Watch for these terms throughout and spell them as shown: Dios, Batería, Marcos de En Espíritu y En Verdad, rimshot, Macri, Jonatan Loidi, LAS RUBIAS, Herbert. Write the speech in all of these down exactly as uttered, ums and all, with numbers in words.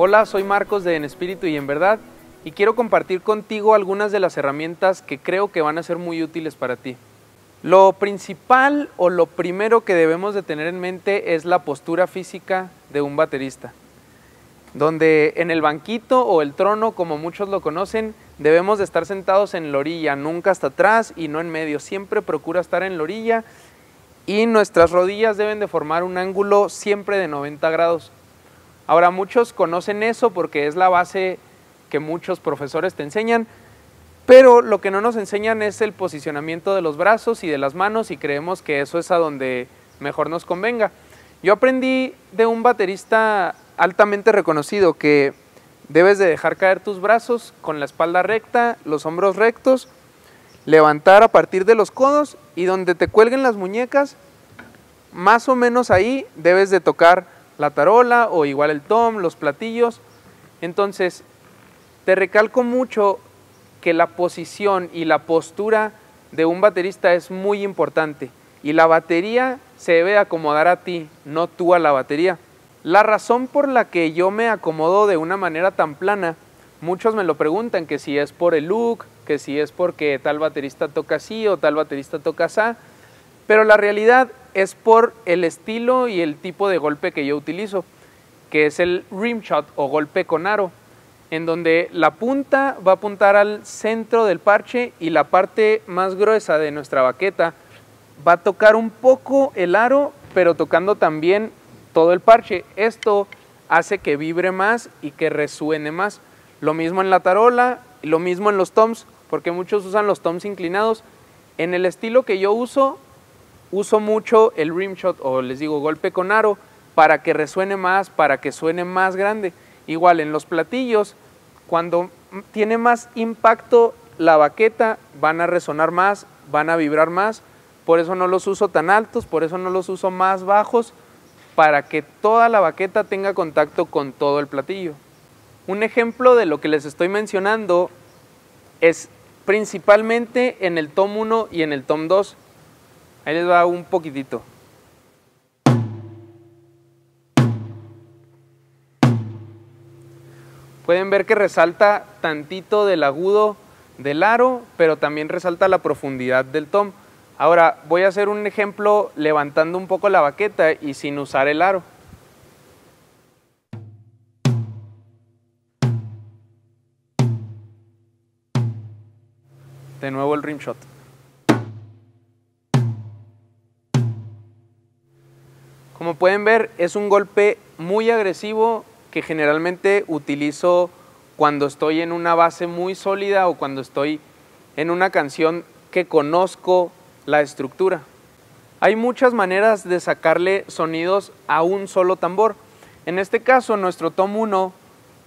Hola, soy Marcos de En Espíritu y En Verdad y quiero compartir contigo algunas de las herramientas que creo que van a ser muy útiles para ti. Lo principal o lo primero que debemos de tener en mente es la postura física de un baterista, donde en el banquito o el trono, como muchos lo conocen, debemos de estar sentados en la orilla, nunca hasta atrás y no en medio, siempre procura estar en la orilla y nuestras rodillas deben de formar un ángulo siempre de noventa grados. Ahora, muchos conocen eso porque es la base que muchos profesores te enseñan, pero lo que no nos enseñan es el posicionamiento de los brazos y de las manos y creemos que eso es a donde mejor nos convenga. Yo aprendí de un baterista altamente reconocido que debes de dejar caer tus brazos con la espalda recta, los hombros rectos, levantar a partir de los codos y donde te cuelguen las muñecas, más o menos ahí debes de tocar la tarola o igual el tom, los platillos. Entonces, te recalco mucho que la posición y la postura de un baterista es muy importante y la batería se debe acomodar a ti, no tú a la batería. La razón por la que yo me acomodo de una manera tan plana, muchos me lo preguntan, que si es por el look, que si es porque tal baterista toca así o tal baterista toca así, pero la realidad es por el estilo y el tipo de golpe que yo utilizo, que es el rimshot o golpe con aro, en donde la punta va a apuntar al centro del parche y la parte más gruesa de nuestra baqueta va a tocar un poco el aro, pero tocando también todo el parche. Esto hace que vibre más y que resuene más. Lo mismo en la tarola, lo mismo en los toms, porque muchos usan los toms inclinados. En el estilo que yo uso, uso mucho el rimshot o les digo golpe con aro para que resuene más, para que suene más grande. Igual en los platillos, cuando tiene más impacto la baqueta, van a resonar más, van a vibrar más. Por eso no los uso tan altos, por eso no los uso más bajos, para que toda la baqueta tenga contacto con todo el platillo. Un ejemplo de lo que les estoy mencionando es principalmente en el tom uno y en el tom dos. Ahí les va un poquitito. Pueden ver que resalta tantito del agudo del aro, pero también resalta la profundidad del tom. Ahora voy a hacer un ejemplo levantando un poco la baqueta y sin usar el aro. De nuevo el rimshot. Como pueden ver, es un golpe muy agresivo que generalmente utilizo cuando estoy en una base muy sólida o cuando estoy en una canción que conozco la estructura. Hay muchas maneras de sacarle sonidos a un solo tambor. En este caso, nuestro tom uno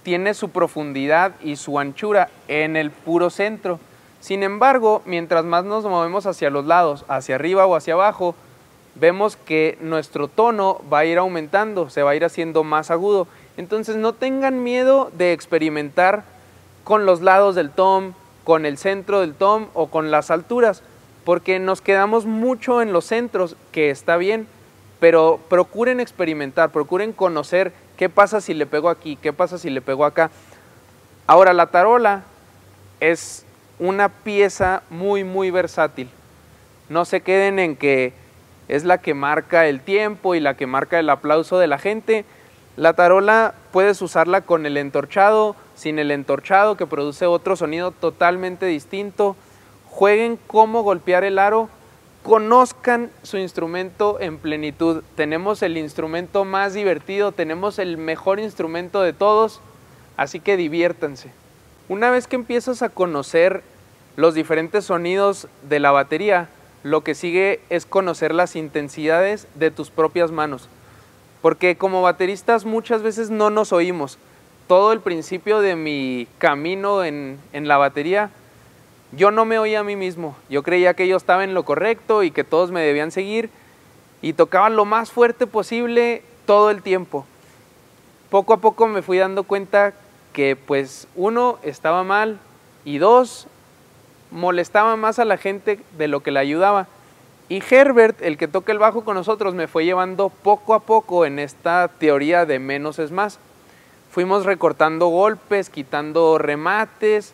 tiene su profundidad y su anchura en el puro centro. Sin embargo, mientras más nos movemos hacia los lados, hacia arriba o hacia abajo, vemos que nuestro tono va a ir aumentando, se va a ir haciendo más agudo. Entonces, no tengan miedo de experimentar con los lados del tom, con el centro del tom o con las alturas, porque nos quedamos mucho en los centros, que está bien, pero procuren experimentar, procuren conocer qué pasa si le pego aquí, qué pasa si le pego acá. Ahora, la tarola es una pieza muy, muy versátil. No se queden en que es la que marca el tiempo y la que marca el aplauso de la gente. La tarola puedes usarla con el entorchado, sin el entorchado, que produce otro sonido totalmente distinto. Jueguen cómo golpear el aro, conozcan su instrumento en plenitud. Tenemos el instrumento más divertido, tenemos el mejor instrumento de todos, así que diviértanse. Una vez que empiezas a conocer los diferentes sonidos de la batería, lo que sigue es conocer las intensidades de tus propias manos, porque como bateristas muchas veces no nos oímos. Todo el principio de mi camino en, en la batería, yo no me oía a mí mismo, yo creía que yo estaba en lo correcto y que todos me debían seguir y tocaba lo más fuerte posible todo el tiempo. Poco a poco me fui dando cuenta que pues uno, estaba mal y dos, molestaba más a la gente de lo que le ayudaba. Y Herbert, el que toca el bajo con nosotros, me fue llevando poco a poco en esta teoría de menos es más. Fuimos recortando golpes, quitando remates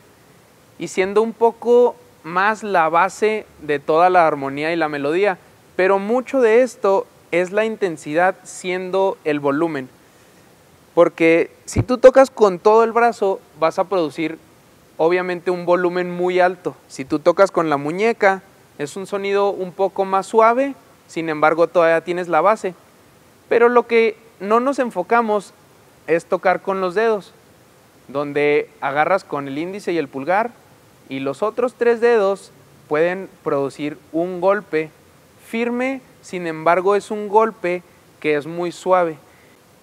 y siendo un poco más la base de toda la armonía y la melodía. Pero mucho de esto es la intensidad siendo el volumen. Porque si tú tocas con todo el brazo vas a producir obviamente un volumen muy alto. Si tú tocas con la muñeca es un sonido un poco más suave, sin embargo todavía tienes la base. Pero lo que no nos enfocamos es tocar con los dedos, donde agarras con el índice y el pulgar y los otros tres dedos pueden producir un golpe firme, sin embargo es un golpe que es muy suave.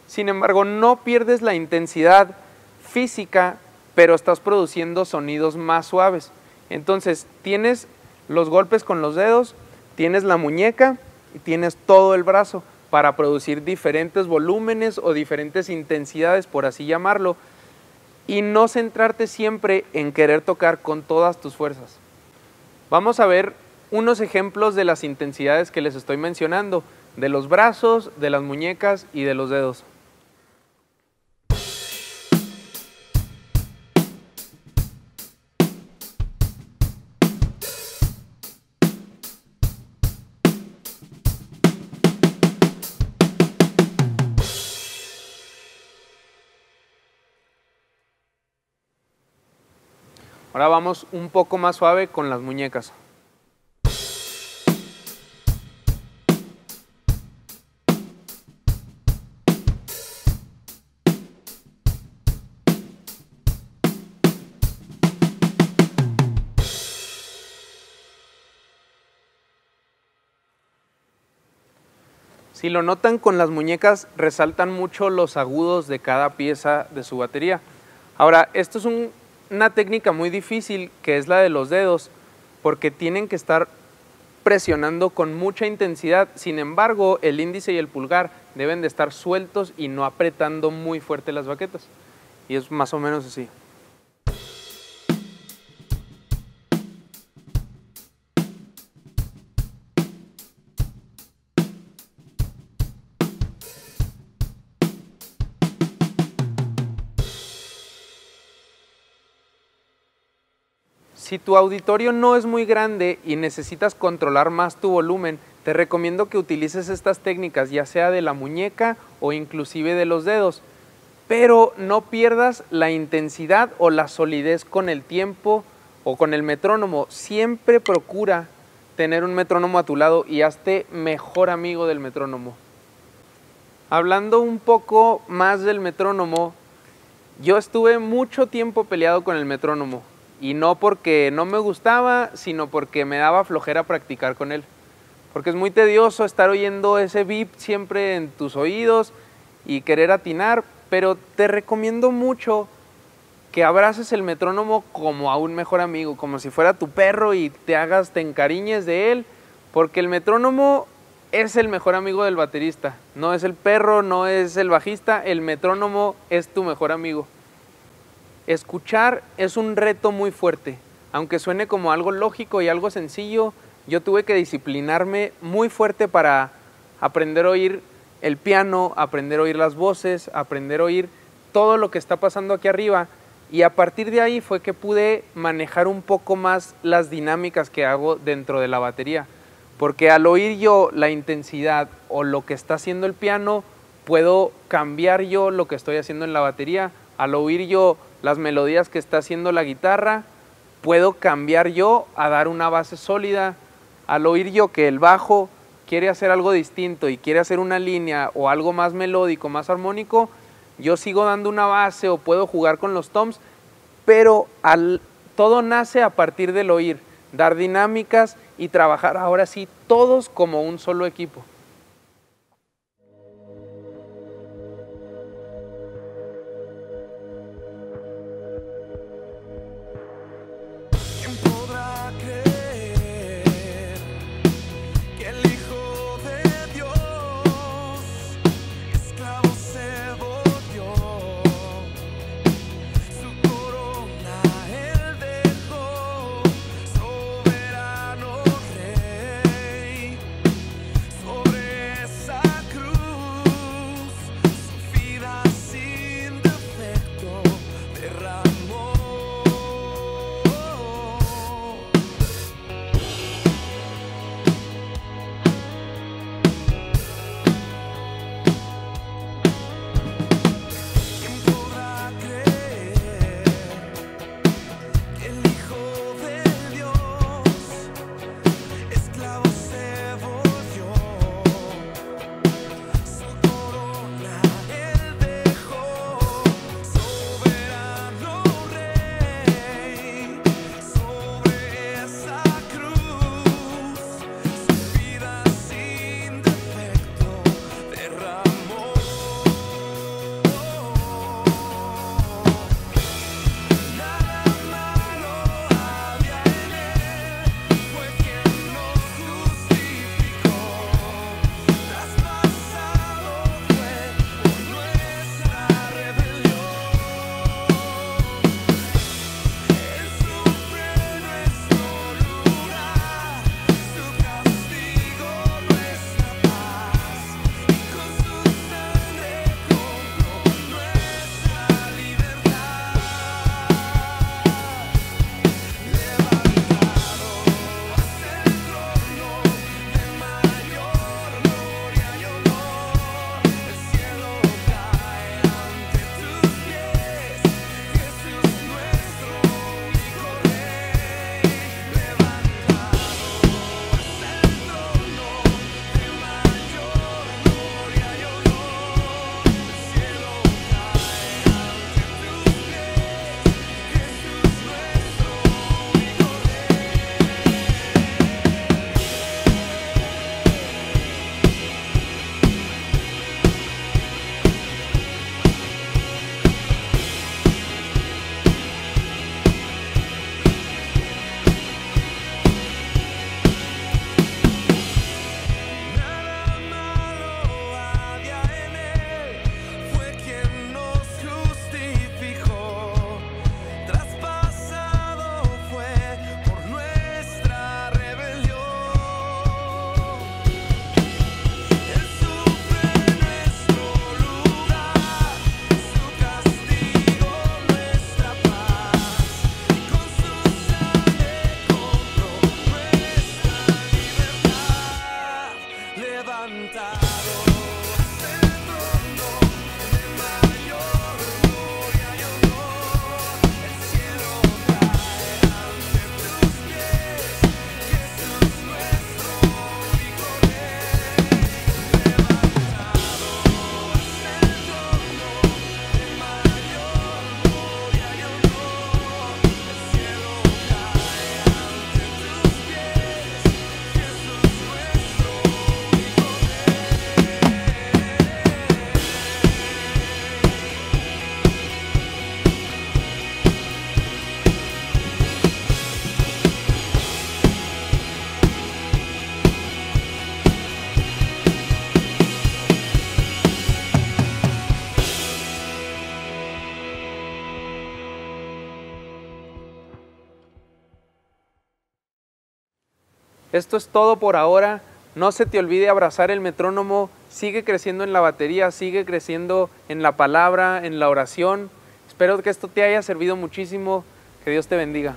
Sin embargo no pierdes la intensidad física, pero estás produciendo sonidos más suaves. Entonces tienes los golpes con los dedos, tienes la muñeca y tienes todo el brazo para producir diferentes volúmenes o diferentes intensidades, por así llamarlo, y no centrarte siempre en querer tocar con todas tus fuerzas. Vamos a ver unos ejemplos de las intensidades que les estoy mencionando, de los brazos, de las muñecas y de los dedos. Ahora vamos un poco más suave con las muñecas. Si lo notan, con las muñecas resaltan mucho los agudos de cada pieza de su batería. Ahora, esto es un... una técnica muy difícil que es la de los dedos, porque tienen que estar presionando con mucha intensidad, sin embargo el índice y el pulgar deben de estar sueltos y no apretando muy fuerte las baquetas, y es más o menos así. Si tu auditorio no es muy grande y necesitas controlar más tu volumen, te recomiendo que utilices estas técnicas, ya sea de la muñeca o inclusive de los dedos, pero no pierdas la intensidad o la solidez con el tiempo o con el metrónomo. Siempre procura tener un metrónomo a tu lado y hazte mejor amigo del metrónomo. Hablando un poco más del metrónomo, yo estuve mucho tiempo peleado con el metrónomo. Y no porque no me gustaba, sino porque me daba flojera practicar con él. Porque es muy tedioso estar oyendo ese beep siempre en tus oídos y querer atinar, pero te recomiendo mucho que abraces el metrónomo como a un mejor amigo, como si fuera tu perro y te hagas, te encariñes de él, porque el metrónomo es el mejor amigo del baterista. No es el perro, no es el bajista, el metrónomo es tu mejor amigo. Escuchar es un reto muy fuerte, aunque suene como algo lógico y algo sencillo, yo tuve que disciplinarme muy fuerte para aprender a oír el piano, aprender a oír las voces, aprender a oír todo lo que está pasando aquí arriba, y a partir de ahí fue que pude manejar un poco más las dinámicas que hago dentro de la batería, porque al oír yo la intensidad o lo que está haciendo el piano, puedo cambiar yo lo que estoy haciendo en la batería. Al oír yo las melodías que está haciendo la guitarra, puedo cambiar yo a dar una base sólida. Al oír yo que el bajo quiere hacer algo distinto y quiere hacer una línea o algo más melódico, más armónico, yo sigo dando una base o puedo jugar con los toms, pero al, todo nace a partir del oír, dar dinámicas y trabajar ahora sí todos como un solo equipo. Sobre levantado. Esto es todo por ahora. No se te olvide abrazar el metrónomo. Sigue creciendo en la batería, sigue creciendo en la palabra, en la oración. Espero que esto te haya servido muchísimo. Que Dios te bendiga.